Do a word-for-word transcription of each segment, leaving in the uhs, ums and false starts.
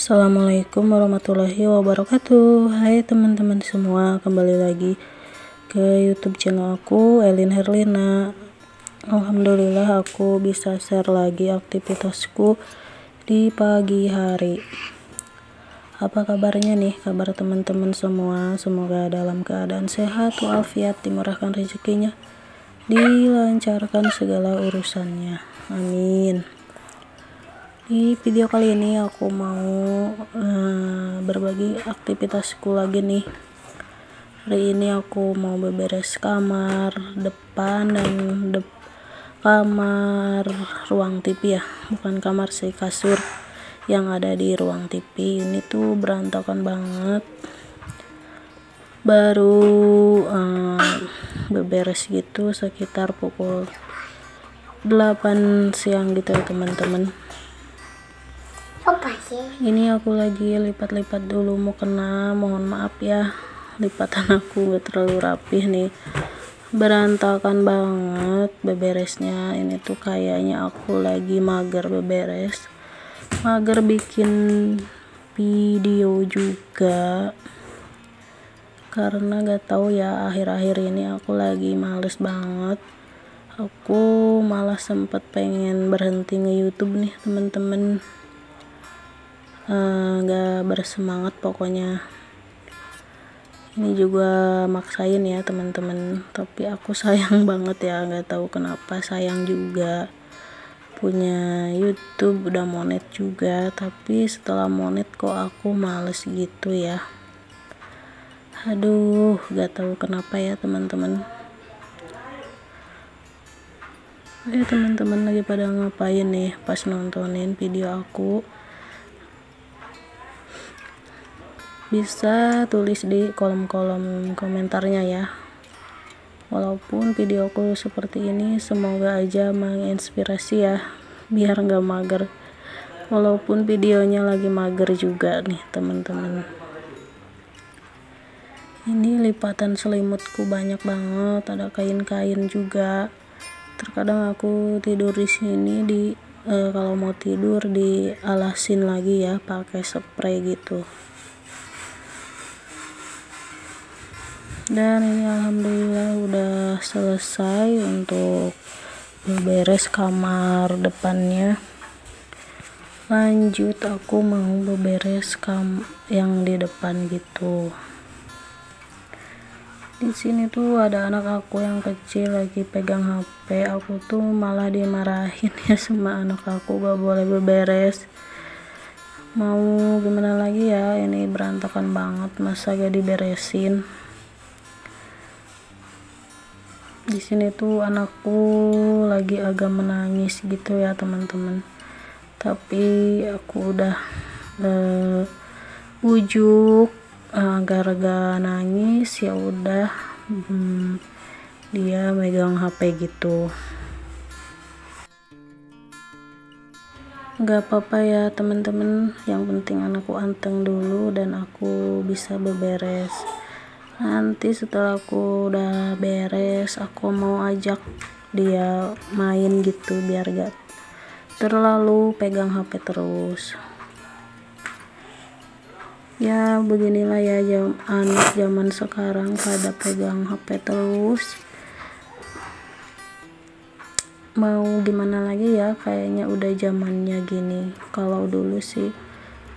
Assalamualaikum warahmatullahi wabarakatuh. Hai teman-teman semua, kembali lagi ke YouTube channel aku, Elin Herlina. Alhamdulillah aku bisa share lagi aktivitasku di pagi hari. Apa kabarnya nih, kabar teman-teman semua? Semoga dalam keadaan sehat walafiat, dimurahkan rezekinya, dilancarkan segala urusannya, amin. Di video kali ini aku mau uh, berbagi aktivitasku lagi nih. Hari ini aku mau beberes kamar depan dan de kamar ruang T V ya, bukan kamar sih, kasur yang ada di ruang T V ini tuh berantakan banget. Baru uh, beberes gitu sekitar pukul delapan siang gitu ya teman-teman. Ini aku lagi lipat-lipat dulu mau kena, mohon maaf ya, lipatan aku gak terlalu rapih nih, berantakan banget beberesnya. Ini tuh kayaknya aku lagi mager beberes, mager bikin video juga, karena gak tahu ya, akhir-akhir ini aku lagi males banget. Aku malah sempet pengen berhenti nge-YouTube nih teman-teman, nggak uh, bersemangat pokoknya. Ini juga maksain ya teman-teman, tapi aku sayang banget ya, nggak tahu kenapa sayang juga. Punya YouTube udah monet juga, tapi setelah monet kok aku males gitu ya, aduh nggak tahu kenapa ya teman-teman. Ya teman-teman lagi pada ngapain nih pas nontonin video aku? Bisa tulis di kolom-kolom komentarnya ya. Walaupun videoku seperti ini semoga aja menginspirasi ya, biar nggak mager, walaupun videonya lagi mager juga nih teman-teman. Ini lipatan selimutku banyak banget, ada kain-kain juga. Terkadang aku tidur di sini, di eh, kalau mau tidur dialasin lagi ya pakai spray gitu. Dan ini alhamdulillah udah selesai untuk beberes kamar depannya. Lanjut aku mau beberes kam yang di depan gitu. Di sini tuh ada anak aku yang kecil lagi pegang H P. Aku tuh malah dimarahin ya sama anak aku, gak boleh beberes. Mau gimana lagi ya, ini berantakan banget, masa gak diberesin. Di sini tuh anakku lagi agak menangis gitu ya teman-teman, tapi aku udah uh, bujuk gara-gara uh, nangis ya udah, hmm, dia megang H P gitu. Gak apa-apa ya teman-teman, yang penting anakku anteng dulu dan aku bisa beberes. Nanti setelah aku udah beres, aku mau ajak dia main gitu biar gak terlalu pegang H P terus. Ya beginilah ya jam, anak zaman sekarang pada pegang H P terus. Mau gimana lagi ya, kayaknya udah zamannya gini. Kalau dulu sih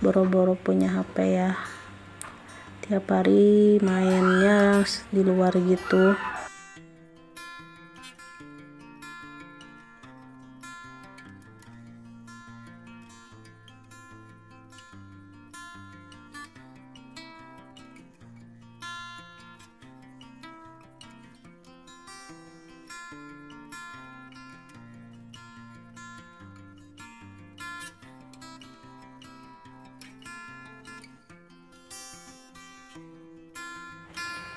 boro-boro punya H P ya, tiap hari mainnya di luar gitu.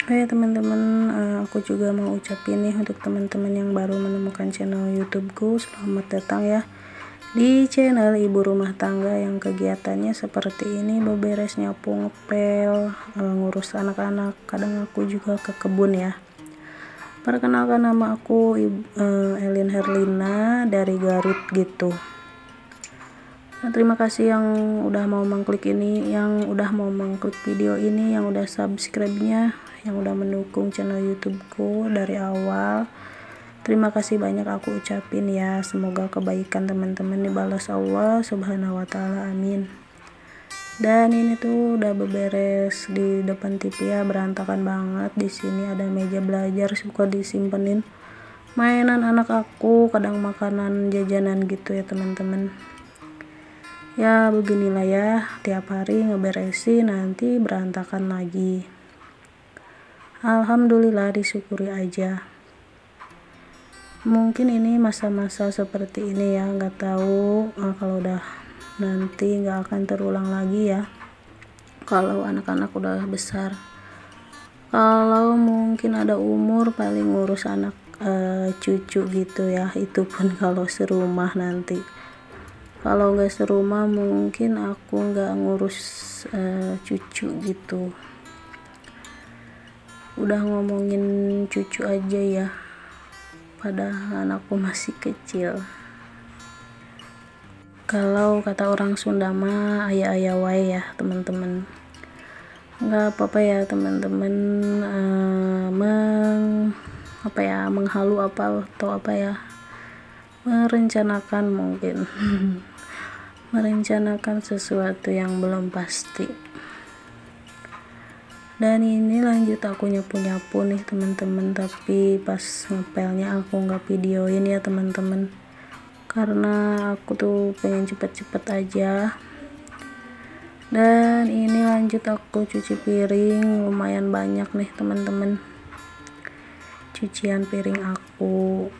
Oke teman-teman, aku juga mau ucapin nih untuk teman-teman yang baru menemukan channel YouTubeku, selamat datang ya di channel ibu rumah tangga yang kegiatannya seperti ini, beberes, nyapu, ngepel, ngurus anak-anak, kadang aku juga ke kebun ya. Perkenalkan, nama aku Elin Herlina dari Garut gitu. Nah, terima kasih yang udah mau mengklik ini, yang udah mau mengklik video ini, yang udah subscribe-nya, yang udah mendukung channel YouTubeku dari awal. Terima kasih banyak aku ucapin ya. Semoga kebaikan teman-teman dibalas Allah Subhanahu wa taala. Amin. Dan ini tuh udah beberes di depan T V ya, berantakan banget. Di sini ada meja belajar suka disimpenin mainan anak aku, kadang makanan jajanan gitu ya, teman-teman. Ya beginilah ya, tiap hari ngeberesin nanti berantakan lagi. Alhamdulillah, disyukuri aja. Mungkin ini masa-masa seperti ini ya, nggak tahu nah, kalau udah nanti nggak akan terulang lagi ya, kalau anak-anak udah besar. Kalau mungkin ada umur paling ngurus anak e, cucu gitu ya, itu pun kalau serumah nanti. Kalau nggak serumah mungkin aku nggak ngurus uh, cucu gitu. Udah ngomongin cucu aja ya, padahal anakku masih kecil. Kalau kata orang Sunda mah aya-aya wae ya teman-teman. Nggak apa-apa ya teman-teman uh, meng apa ya menghalu apa atau apa ya. merencanakan mungkin merencanakan sesuatu yang belum pasti. Dan ini lanjut aku nyapu-nyapu nih teman-teman, tapi pas ngepelnya aku nggak videoin ya teman-teman, karena aku tuh pengen cepet-cepet aja. Dan ini lanjut aku cuci piring, lumayan banyak nih teman-teman cucian piring aku.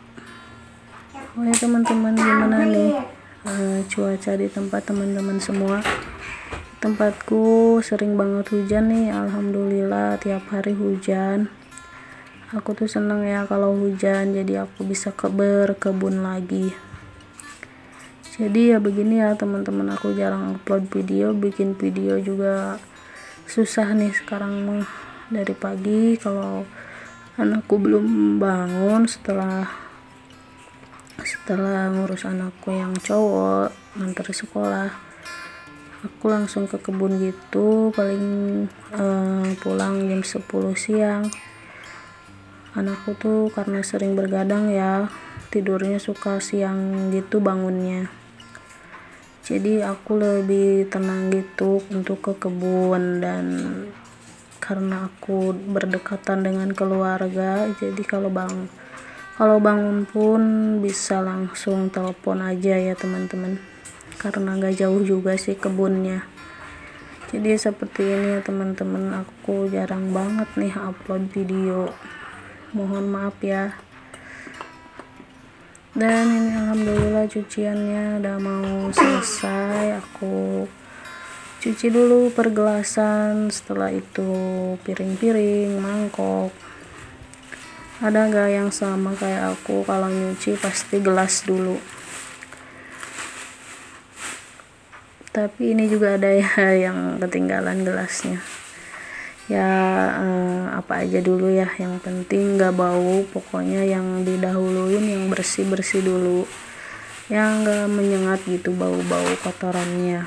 Oh ya teman-teman, gimana nih uh, cuaca di tempat teman-teman semua? Tempatku sering banget hujan nih, alhamdulillah tiap hari hujan. Aku tuh seneng ya kalau hujan, jadi aku bisa berkebun lagi. Jadi ya begini ya teman-teman, aku jarang upload video, bikin video juga susah nih sekarang dari pagi kalau anakku belum bangun. Setelah setelah ngurus anakku yang cowok nganter sekolah, aku langsung ke kebun gitu, paling eh, pulang jam sepuluh siang. Anakku tuh karena sering bergadang ya, tidurnya suka siang gitu bangunnya, jadi aku lebih tenang gitu untuk ke kebun. Dan karena aku berdekatan dengan keluarga, jadi kalau bang Kalau bangun pun bisa langsung telepon aja ya teman-teman, karena gak jauh juga sih kebunnya. Jadi seperti ini ya teman-teman, aku jarang banget nih upload video, mohon maaf ya. Dan ini alhamdulillah cuciannya udah mau selesai. Aku cuci dulu pergelasan, setelah itu piring-piring, mangkok. Ada gak yang sama kayak aku kalau nyuci pasti gelas dulu? Tapi ini juga ada ya yang ketinggalan gelasnya. Ya eh, apa aja dulu ya, yang penting gak bau. Pokoknya yang didahuluin yang bersih-bersih dulu, yang gak menyengat gitu bau-bau kotorannya.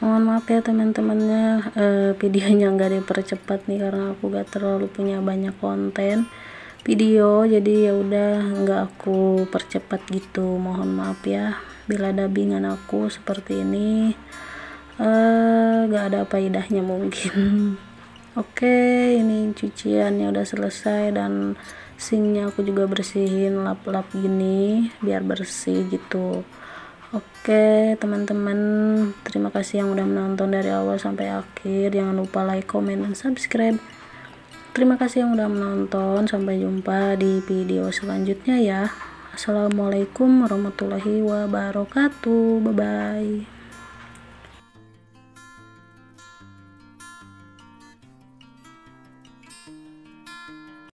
Mohon maaf ya teman-temannya, eh, videonya nggak dipercepat nih karena aku gak terlalu punya banyak konten video, jadi ya udah nggak aku percepat gitu. Mohon maaf ya bila dabingan aku seperti ini, eh, nggak ada faedahnya mungkin. Oke, ini cuciannya udah selesai dan sinknya aku juga bersihin, lap-lap gini biar bersih gitu. Oke teman-teman, terima kasih yang udah menonton dari awal sampai akhir. Jangan lupa like, comment, dan subscribe. Terima kasih yang udah menonton. Sampai jumpa di video selanjutnya ya. Assalamualaikum warahmatullahi wabarakatuh. Bye bye.